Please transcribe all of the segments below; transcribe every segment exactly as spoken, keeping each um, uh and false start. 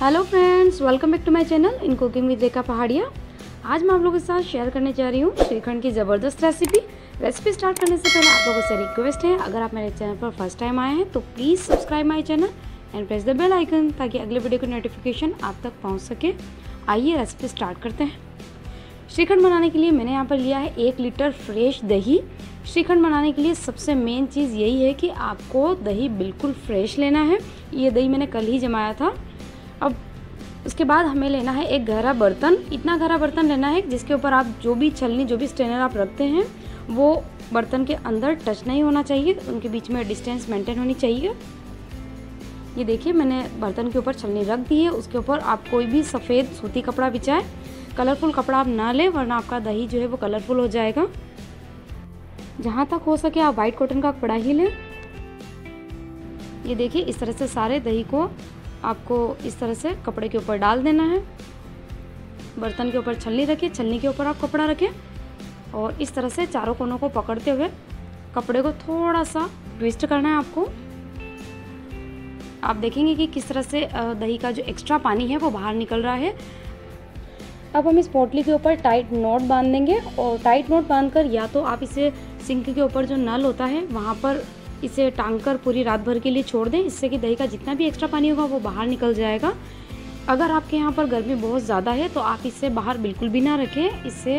Hello friends, welcome back to my channel in cooking with Rekha पहाड़िया। आज मैं आप लोगों के साथ शेयर करने जा रही हूँ श्रीखंड की ज़बरदस्त रेसिपी। रेसिपी स्टार्ट करने से पहले आप लोगों से रिक्वेस्ट है, अगर आप मेरे चैनल पर फर्स्ट टाइम आए हैं तो please subscribe my channel and press the bell icon ताकि अगले वीडियो की नोटिफिकेशन आप तक पहुँच सके। आइए रेसिपी स्टार्ट करते हैं। श्रीखंड बनाने के लिए मैंने यहाँ पर लिया है एक लीटर फ्रेश दही। श्रीखंड बनाने के लिए सबसे मेन चीज़ यही है कि आपको दही बिल्कुल फ्रेश लेना है। ये दही मैंने कल ही जमाया था। अब उसके बाद हमें लेना है एक गहरा बर्तन। इतना गहरा बर्तन लेना है जिसके ऊपर आप जो भी छलनी, जो भी स्ट्रेनर आप रखते हैं वो बर्तन के अंदर टच नहीं होना चाहिए, उनके बीच में डिस्टेंस मेंटेन होनी चाहिए। ये देखिए, मैंने बर्तन के ऊपर छलनी रख दी है। उसके ऊपर आप कोई भी सफ़ेद सूती कपड़ा बिछाएं, कलरफुल कपड़ा आप ना लें वरना आपका दही जो है वो कलरफुल हो जाएगा। जहाँ तक हो सके आप वाइट कॉटन का कपड़ा ही लें। ये देखिए, इस तरह से सारे दही को आपको इस तरह से कपड़े के ऊपर डाल देना है। बर्तन के ऊपर छलनी रखें, छलनी के ऊपर आप कपड़ा रखें और इस तरह से चारों कोनों को पकड़ते हुए कपड़े को थोड़ा सा ट्विस्ट करना है आपको। आप देखेंगे कि किस तरह से दही का जो एक्स्ट्रा पानी है वो बाहर निकल रहा है। अब हम इस पोटली के ऊपर टाइट नॉट बांध देंगे और टाइट नॉट बांधकर या तो आप इसे सिंक के ऊपर जो नल होता है वहाँ पर इसे टांग कर पूरी रात भर के लिए छोड़ दें, इससे कि दही का जितना भी एक्स्ट्रा पानी होगा वो बाहर निकल जाएगा। अगर आपके यहाँ पर गर्मी बहुत ज़्यादा है तो आप इसे बाहर बिल्कुल भी ना रखें, इसे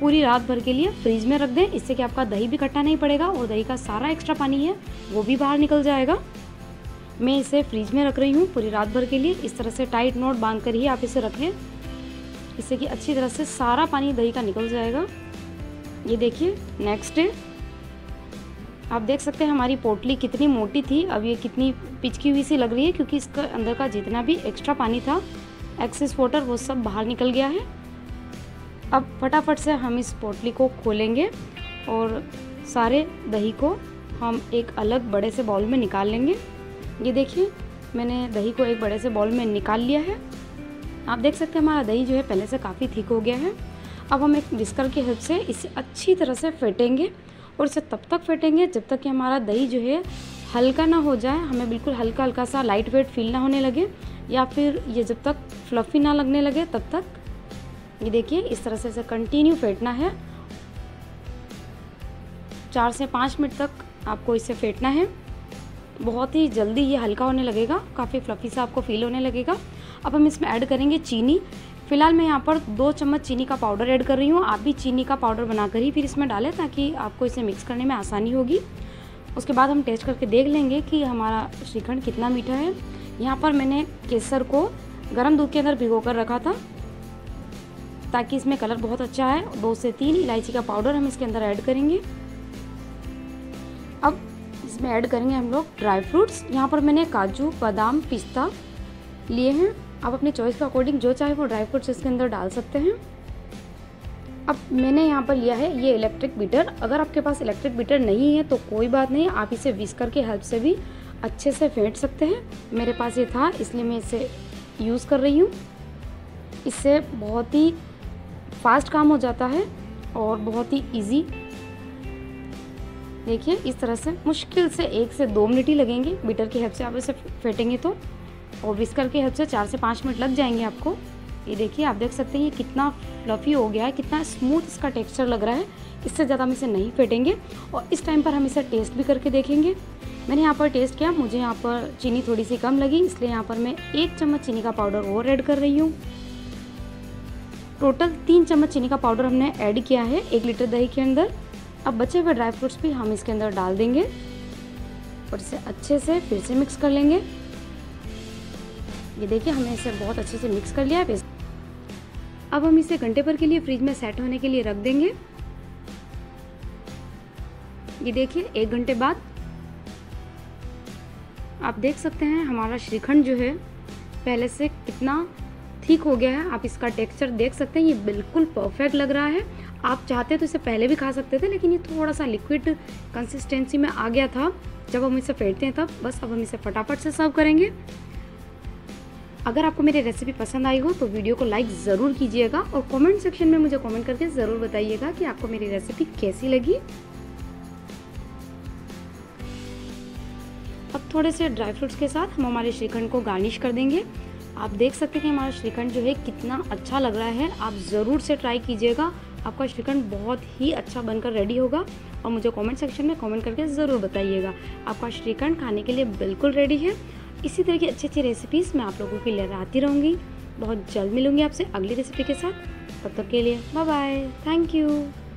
पूरी रात भर के लिए फ्रीज में रख दें, इससे कि आपका दही भी इकट्ठा नहीं पड़ेगा और दही का सारा एक्स्ट्रा पानी है वो भी बाहर निकल जाएगा। मैं इसे फ्रीज में रख रही हूँ पूरी रात भर के लिए। इस तरह से टाइट नॉट बांध कर ही आप इसे रखें, इससे कि अच्छी तरह से सारा पानी दही का निकल जाएगा। ये देखिए, नेक्स्ट डे आप देख सकते हैं हमारी पोटली कितनी मोटी थी, अब ये कितनी पिचकी हुई सी लग रही है क्योंकि इसके अंदर का जितना भी एक्स्ट्रा पानी था, एक्सेस वाटर, वो सब बाहर निकल गया है। अब फटाफट से हम इस पोटली को खोलेंगे और सारे दही को हम एक अलग बड़े से बाउल में निकाल लेंगे। ये देखिए, मैंने दही को एक बड़े से बाउल में निकाल लिया है। आप देख सकते हैं हमारा दही जो है पहले से काफ़ी थिक हो गया है। अब हम एक विस्कर की हेल्प से इसे अच्छी तरह से फेंटेंगे और इसे तब तक फेंटेंगे जब तक कि हमारा दही जो है हल्का ना हो जाए, हमें बिल्कुल हल्का हल्का सा लाइट वेट फील ना होने लगे या फिर ये जब तक फ्लफ़ी ना लगने लगे तब तक। ये देखिए, इस तरह से इसे कंटिन्यू फेंटना है। चार से पाँच मिनट तक आपको इसे फेंटना है। बहुत ही जल्दी ये हल्का होने लगेगा, काफ़ी फ्लफ़ी सा आपको फील होने लगेगा। अब हम इसमें ऐड करेंगे चीनी। फ़िलहाल मैं यहाँ पर दो चम्मच चीनी का पाउडर ऐड कर रही हूँ। आप भी चीनी का पाउडर बनाकर ही फिर इसमें डालें ताकि आपको इसे मिक्स करने में आसानी होगी। उसके बाद हम टेस्ट करके देख लेंगे कि हमारा श्रीखंड कितना मीठा है। यहाँ पर मैंने केसर को गर्म दूध के अंदर भिगो कर रखा था ताकि इसमें कलर बहुत अच्छा आए। दो से तीन इलायची का पाउडर हम इसके अंदर ऐड करेंगे। अब इसमें ऐड करेंगे हम लोग ड्राई फ्रूट्स। यहाँ पर मैंने काजू, बादाम, पिस्ता लिए हैं। आप अपनी चॉइस के अकॉर्डिंग जो चाहे वो ड्राई फ्रूट्स इसके अंदर डाल सकते हैं। अब मैंने यहाँ पर लिया है ये इलेक्ट्रिक बीटर। अगर आपके पास इलेक्ट्रिक बीटर नहीं है तो कोई बात नहीं, आप इसे व्हिस्कर के हेल्प से भी अच्छे से फेंट सकते हैं। मेरे पास ये था इसलिए मैं इसे यूज़ कर रही हूँ। इससे बहुत ही फास्ट काम हो जाता है और बहुत ही ईजी। देखिए, इस तरह से मुश्किल से एक से दो मिनट ही लगेंगे। बीटर की हेल्प से आप इसे फेंटेंगे तो, और व्हिस्कर के हेल्प से चार से पाँच मिनट लग जाएंगे आपको। ये देखिए, आप देख सकते हैं ये कितना फ्लफ़ी हो गया है, कितना स्मूथ इसका टेक्सचर लग रहा है। इससे ज़्यादा हम इसे नहीं फेंटेंगे और इस टाइम पर हम इसे टेस्ट भी करके देखेंगे। मैंने यहाँ पर टेस्ट किया, मुझे यहाँ पर चीनी थोड़ी सी कम लगी इसलिए यहाँ पर मैं एक चम्मच चीनी का पाउडर और ऐड कर रही हूँ। टोटल तीन चम्मच चीनी का पाउडर हमने ऐड किया है एक लीटर दही के अंदर। अब बचे हुए ड्राई फ्रूट्स भी हम इसके अंदर डाल देंगे और इसे अच्छे से फिर से मिक्स कर लेंगे। ये देखिए, हमने इसे बहुत अच्छे से मिक्स कर लिया है। अब हम इसे घंटे भर के लिए फ्रिज में सेट होने के लिए रख देंगे। ये देखिए, एक घंटे बाद आप देख सकते हैं हमारा श्रीखंड जो है पहले से कितना ठीक हो गया है। आप इसका टेक्सचर देख सकते हैं, ये बिल्कुल परफेक्ट लग रहा है। आप चाहते तो इसे पहले भी खा सकते थे लेकिन ये थोड़ा सा लिक्विड कंसिस्टेंसी में आ गया था जब हम इसे फेंटते हैं तब। बस अब हम इसे फटाफट से सर्व करेंगे। अगर आपको मेरी रेसिपी पसंद आई हो तो वीडियो को लाइक ज़रूर कीजिएगा और कमेंट सेक्शन में मुझे कमेंट करके ज़रूर बताइएगा कि आपको मेरी रेसिपी कैसी लगी। अब थोड़े से ड्राई फ्रूट्स के साथ हम हमारे श्रीखंड को गार्निश कर देंगे। आप देख सकते हैं कि हमारा श्रीखंड जो है कितना अच्छा लग रहा है। आप ज़रूर से ट्राई कीजिएगा, आपका श्रीखंड बहुत ही अच्छा बनकर रेडी होगा और मुझे कमेंट सेक्शन में कमेंट करके ज़रूर बताइएगा। आपका श्रीखंड खाने के लिए बिल्कुल रेडी है। इसी तरह की अच्छी अच्छी रेसिपीज़ मैं आप लोगों के लिए लाती रहूँगी। बहुत जल्द मिलूँगी आपसे अगली रेसिपी के साथ, तब तक के लिए बाय बाय, थैंक यू।